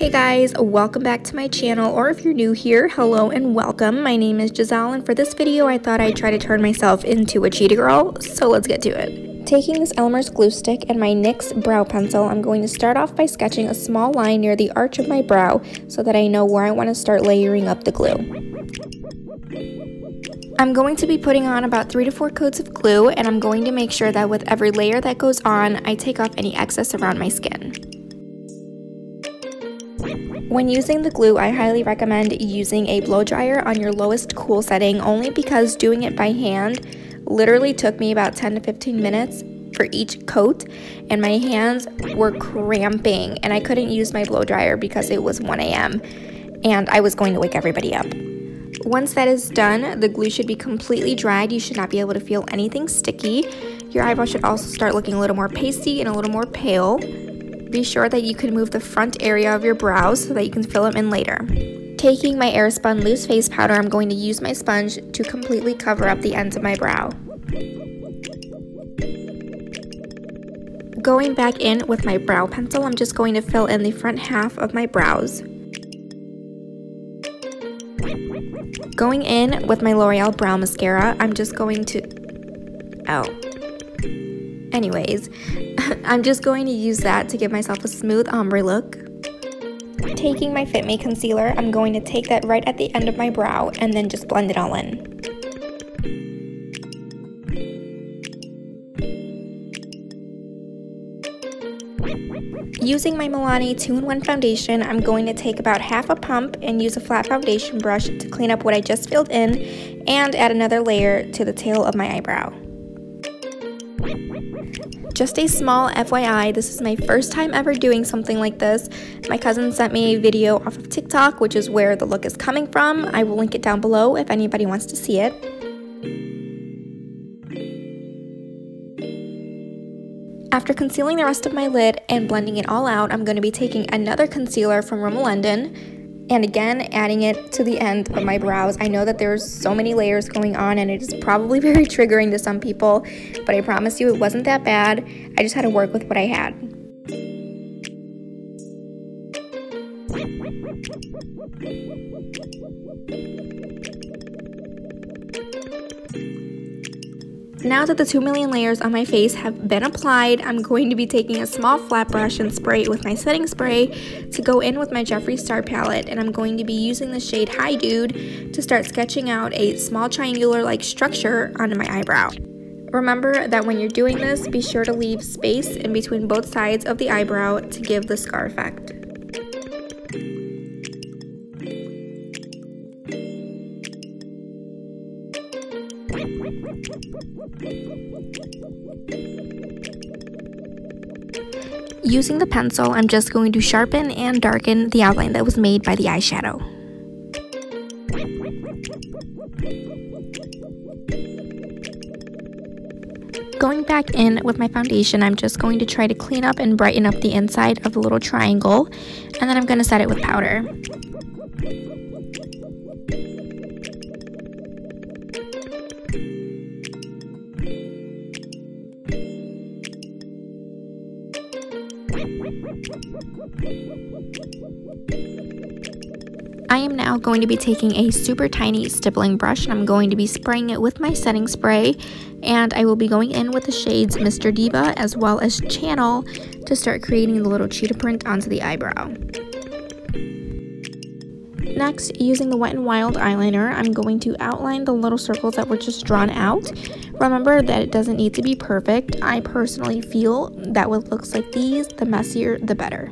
Hey guys, welcome back to my channel, or if you're new here, hello and welcome. My name is Giselle, and for this video I thought I'd try to turn myself into a cheetah girl, so let's get to it. Taking this Elmer's glue stick and my NYX brow pencil, I'm going to start off by sketching a small line near the arch of my brow so that I know where I want to start layering up the glue. I'm going to be putting on about 3 to 4 coats of glue, and I'm going to make sure that with every layer that goes on, I take off any excess around my skin. When using the glue, I highly recommend using a blow dryer on your lowest cool setting, only because doing it by hand literally took me about 10 to 15 minutes for each coat, and my hands were cramping and I couldn't use my blow dryer because it was 1 a.m. and I was going to wake everybody up. Once that is done, the glue should be completely dried. You should not be able to feel anything sticky. Your eyebrow should also start looking a little more pasty and a little more pale. Be sure that you can move the front area of your brows so that you can fill them in later. Taking my Airspun loose face powder, I'm going to use my sponge to completely cover up the ends of my brow. Going back in with my brow pencil, I'm just going to fill in the front half of my brows. Going in with my L'Oreal brow mascara, I'm just going to... I'm just going to use that to give myself a smooth ombre look. Taking my Fit Me concealer, I'm going to take that right at the end of my brow and then just blend it all in. Using my Milani 2-in-1 foundation, I'm going to take about half a pump and use a flat foundation brush to clean up what I just filled in and add another layer to the tail of my eyebrow. Just a small FYI, this is my first time ever doing something like this. My cousin sent me a video off of TikTok, which is where the look is coming from. I will link it down below if anybody wants to see it. After concealing the rest of my lid and blending it all out, I'm going to be taking another concealer from Rimmel London and again adding it to the end of my brows. I know that there's so many layers going on and it is probably very triggering to some people, but I promise you it wasn't that bad. I just had to work with what I had. Now that the 2 million layers on my face have been applied, I'm going to be taking a small flat brush and spray it with my setting spray to go in with my Jeffree Star palette, and I'm going to be using the shade Hi Dude to start sketching out a small triangular-like structure onto my eyebrow. Remember that when you're doing this, be sure to leave space in between both sides of the eyebrow to give the scar effect. Using the pencil, I'm just going to sharpen and darken the outline that was made by the eyeshadow. Going back in with my foundation, I'm just going to try to clean up and brighten up the inside of the little triangle, and then I'm going to set it with powder. I am now going to be taking a super tiny stippling brush, and I'm going to be spraying it with my setting spray, and I will be going in with the shades Mr. Diva as well as Channel to start creating the little cheetah print onto the eyebrow. Next, using the Wet n Wild eyeliner, I'm going to outline the little circles that were just drawn out. Remember that it doesn't need to be perfect. I personally feel that with looks like these, the messier the better.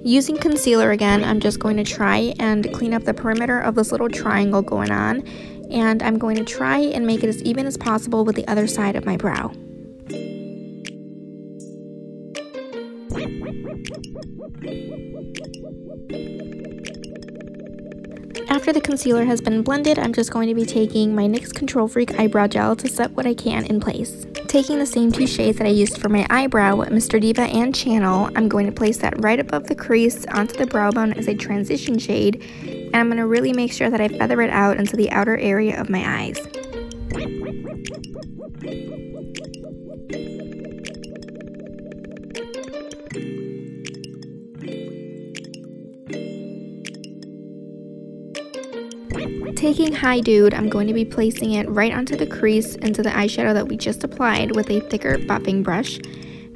Using concealer again, I'm just going to try and clean up the perimeter of this little triangle going on, and I'm going to try and make it as even as possible with the other side of my brow. After the concealer has been blended, I'm just going to be taking my NYX Control Freak Eyebrow Gel to set what I can in place. Taking the same two shades that I used for my eyebrow, Mr. Diva and Channel, I'm going to place that right above the crease onto the brow bone as a transition shade, and I'm going to really make sure that I feather it out into the outer area of my eyes. Taking Hi Dude, I'm going to be placing it right onto the crease into the eyeshadow that we just applied with a thicker bopping brush.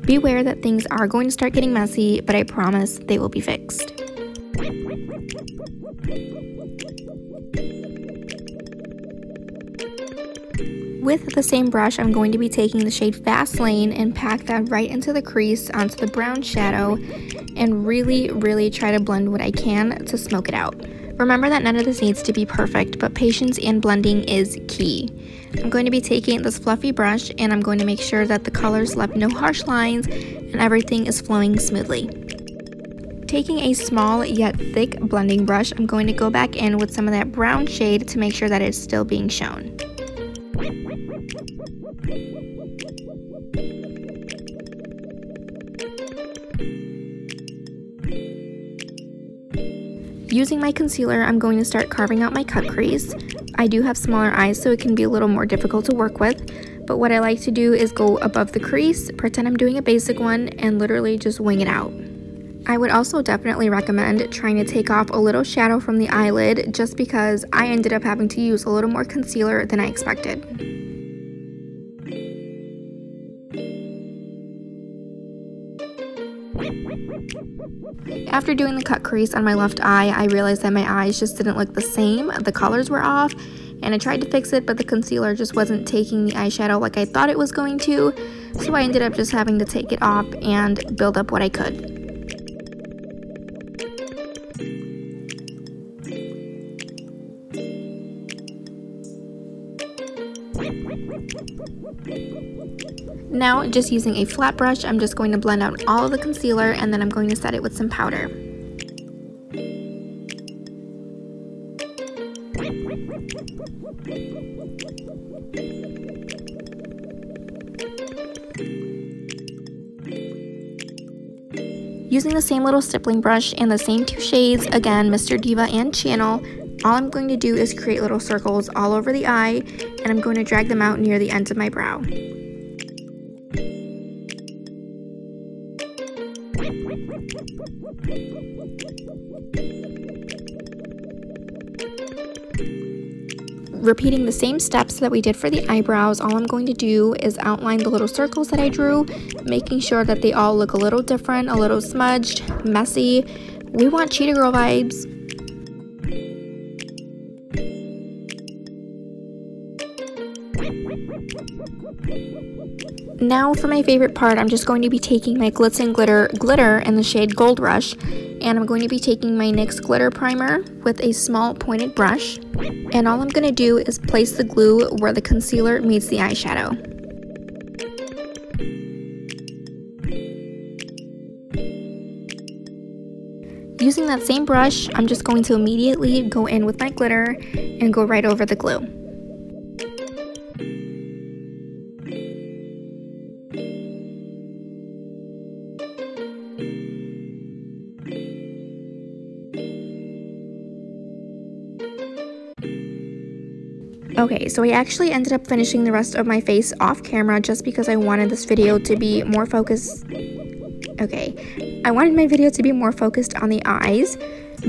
Beware that things are going to start getting messy, but I promise they will be fixed. With the same brush, I'm going to be taking the shade Fastlane and pack that right into the crease onto the brown shadow and really try to blend what I can to smoke it out. Remember that none of this needs to be perfect, but patience and blending is key. I'm going to be taking this fluffy brush and I'm going to make sure that the colors left no harsh lines and everything is flowing smoothly. Taking a small yet thick blending brush, I'm going to go back in with some of that brown shade to make sure that it's still being shown. Using my concealer, I'm going to start carving out my cut crease. I do have smaller eyes, so it can be a little more difficult to work with, but what I like to do is go above the crease, pretend I'm doing a basic one, and literally just wing it out. I would also definitely recommend trying to take off a little shadow from the eyelid, just because I ended up having to use a little more concealer than I expected. After doing the cut crease on my left eye, I realized that my eyes just didn't look the same, the colors were off, and I tried to fix it, but the concealer just wasn't taking the eyeshadow like I thought it was going to, so I ended up just having to take it off and build up what I could. Now, just using a flat brush, I'm just going to blend out all of the concealer, and then I'm going to set it with some powder. Using the same little stippling brush and the same two shades, again, Mr. Diva and Channel, all I'm going to do is create little circles all over the eye, and I'm going to drag them out near the end of my brow. Repeating the same steps that we did for the eyebrows, all I'm going to do is outline the little circles that I drew, making sure that they all look a little different, a little smudged, messy. We want Cheetah Girl vibes. Now for my favorite part, I'm just going to be taking my Glitz and Glitter in the shade Gold Rush, and I'm going to be taking my NYX Glitter Primer with a small pointed brush, and all I'm going to do is place the glue where the concealer meets the eyeshadow. Using that same brush, I'm just going to immediately go in with my glitter and go right over the glue. Okay, so I actually ended up finishing the rest of my face off camera just because I wanted this video to be more focused. Okay, I wanted my video to be more focused on the eyes.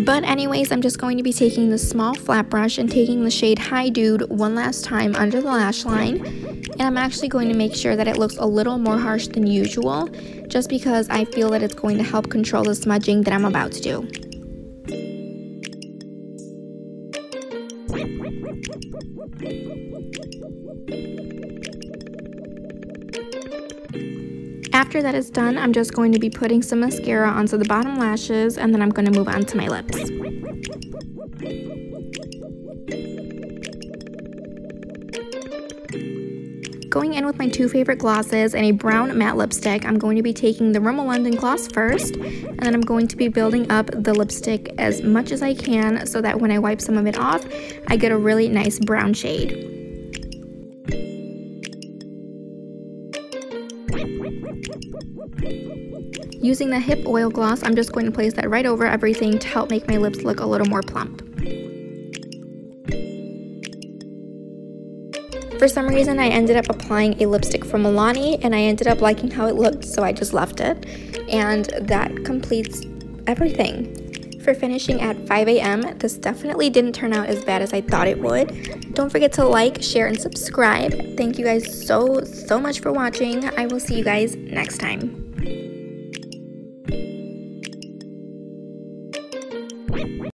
But anyways, I'm just going to be taking the small flat brush and taking the shade Hi Dude one last time under the lash line. And I'm actually going to make sure that it looks a little more harsh than usual, just because I feel that it's going to help control the smudging that I'm about to do. After that is done, I'm just going to be putting some mascara onto the bottom lashes, and then I'm going to move on to my lips. Going in with my two favorite glosses and a brown matte lipstick, I'm going to be taking the Rimmel London gloss first, and then I'm going to be building up the lipstick as much as I can so that when I wipe some of it off, I get a really nice brown shade. Using the Hip Oil Gloss, I'm just going to place that right over everything to help make my lips look a little more plump. For some reason, I ended up applying a lipstick from Milani, and I ended up liking how it looked, so I just left it. And that completes everything. For finishing at 5 a.m., this definitely didn't turn out as bad as I thought it would. Don't forget to like, share, and subscribe. Thank you guys so much for watching. I will see you guys next time.